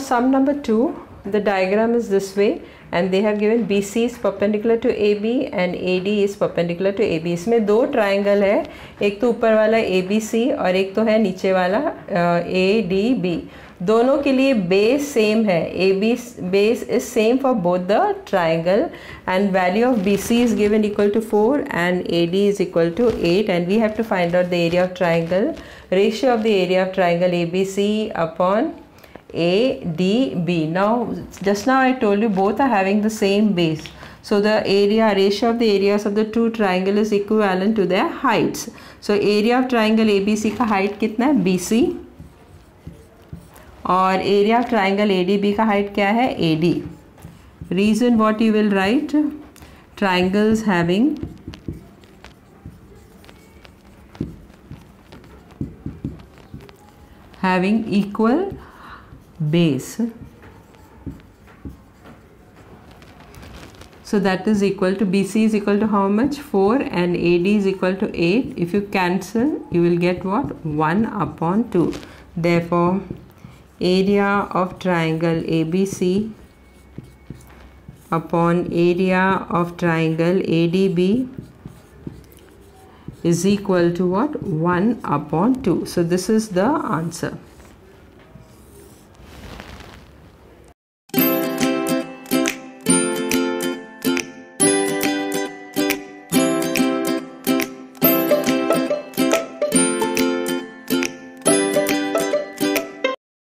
sum number 2. The diagram is this way and they have given BC is perpendicular to AB and AD is perpendicular to AB. इसमें दो triangle है, एक तो ऊपर वाला ABC और एक तो है नीचे वाला ADB. दोनों के लिए base same है. AB base is same for both the triangle and value of BC is given equal to 4 and AD is equal to 8 and we have to find out the area of triangle. Ratio of the area of triangle ABC upon ADB. Now just now I told you both are having the same base, so the area ratio of the areas of the two triangle is equivalent to their heights. So area of triangle ABC का height कितना है BC और area of triangle ADB का height क्या है AD. Reason what you will write, triangles having equal base, so that is equal to BC is equal to how much 4 and AD is equal to 8. If you cancel you will get what 1 upon 2. Therefore area of triangle ABC upon area of triangle ADB is equal to what 1 upon 2. So this is the answer.